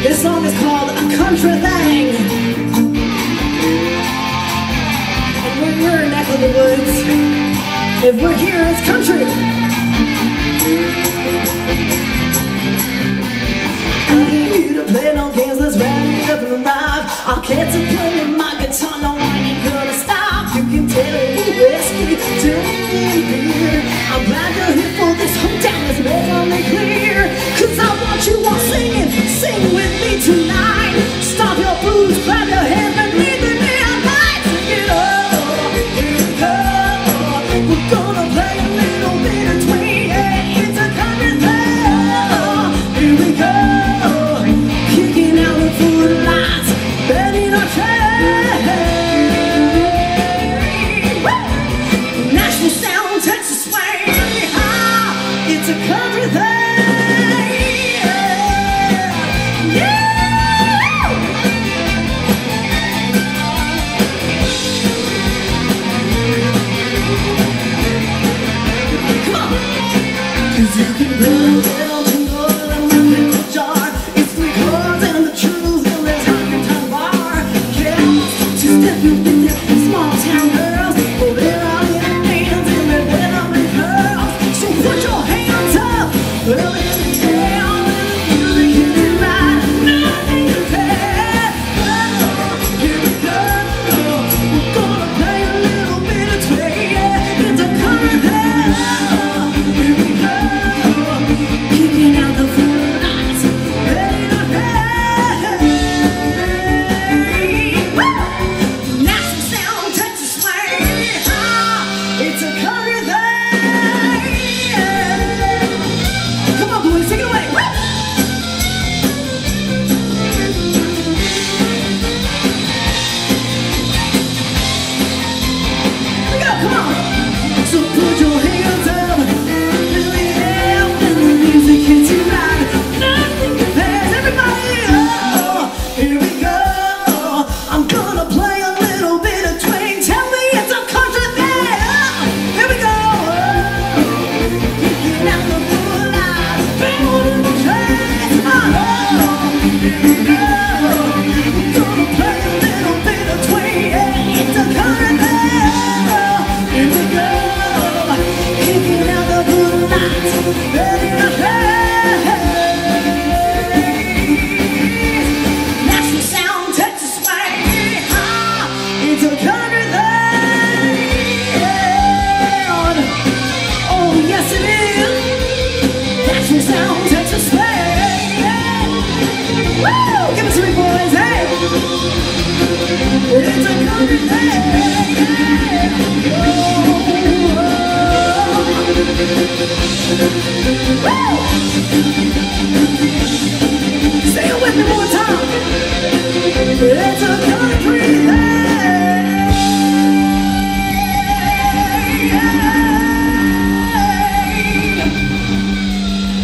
This song is called A Country Thang. And when we're in neck of the woods, if we're here, it's country. I need you to play no games, let's wrap it up and arrive. I'll catch a play with my guitar, no one ain't gonna stop. You can tell it with whiskey, tell me beer. I'm glad you're here for this hometown, let's make all me clear. Cause I want you all singing, sing with me tonight. Stop your booze, clap your hands, and leave the neon lights. You know, here we go. We're gonna play a little bit of tween. It's a country thang. Here we go. Kicking out the food lights, bending our chain. Nashville sound, Texas swing. It's a country thang.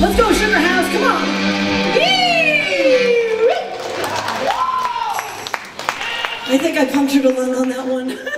Let's go, Sugarhouse, come on! I think I punctured a lung on that one.